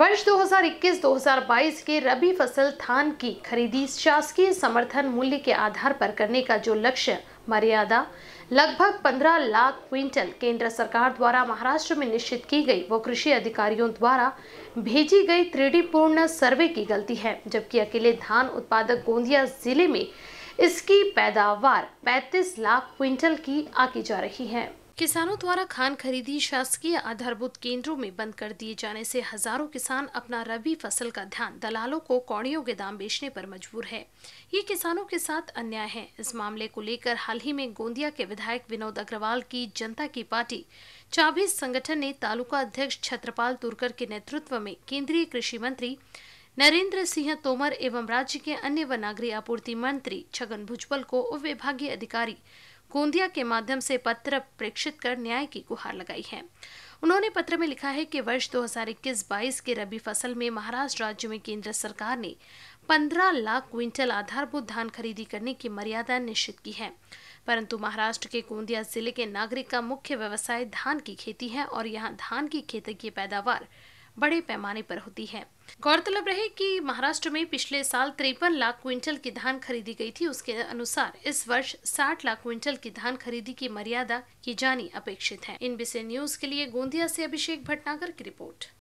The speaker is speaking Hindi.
वर्ष 2021-2022 के रबी फसल धान की खरीदी शासकीय समर्थन मूल्य के आधार पर करने का जो लक्ष्य मर्यादा लगभग 15 लाख क्विंटल केंद्र सरकार द्वारा महाराष्ट्र में निश्चित की गई, वो कृषि अधिकारियों द्वारा भेजी गई त्रुटिपूर्ण सर्वे की गलती है। जबकि अकेले धान उत्पादक गोंदिया जिले में इसकी पैदावार 35 लाख क्विंटल की आकी जा रही है। किसानों द्वारा खान खरीदी शासकीय आधारभूत केंद्रों में बंद कर दिए जाने से हजारों किसान अपना रबी फसल का धान दलालों को कौड़ियों के दाम बेचने पर मजबूर है। ये किसानों के साथ अन्याय है। इस मामले को लेकर हाल ही में गोंदिया के विधायक विनोद अग्रवाल की जनता की पार्टी 24 संगठन ने तालुका अध्यक्ष छत्रपाल तुरकर के नेतृत्व में केंद्रीय कृषि मंत्री नरेंद्र सिंह तोमर एवं राज्य के अन्य व नागरिक आपूर्ति मंत्री छगन भूजबल को उपविभागीय अधिकारी गोंदिया के माध्यम से पत्र प्रेषित कर न्याय की गुहार लगाई है। उन्होंने पत्र में लिखा है कि वर्ष 2021-22 के रबी फसल में महाराष्ट्र राज्य में केंद्र सरकार ने 15 लाख क्विंटल आधारभूत धान खरीदी करने की मर्यादा निश्चित की है, परंतु महाराष्ट्र के गोंदिया जिले के नागरिक का मुख्य व्यवसाय धान की खेती है और यहाँ धान की खेती की पैदावार बड़े पैमाने पर होती है। गौरतलब रहे कि महाराष्ट्र में पिछले साल 53 लाख क्विंटल की धान खरीदी गई थी। उसके अनुसार इस वर्ष 60 लाख क्विंटल की धान खरीदी की मर्यादा की जानी अपेक्षित है। इन विषय न्यूज के लिए गोंदिया से अभिषेक भटनागर की रिपोर्ट।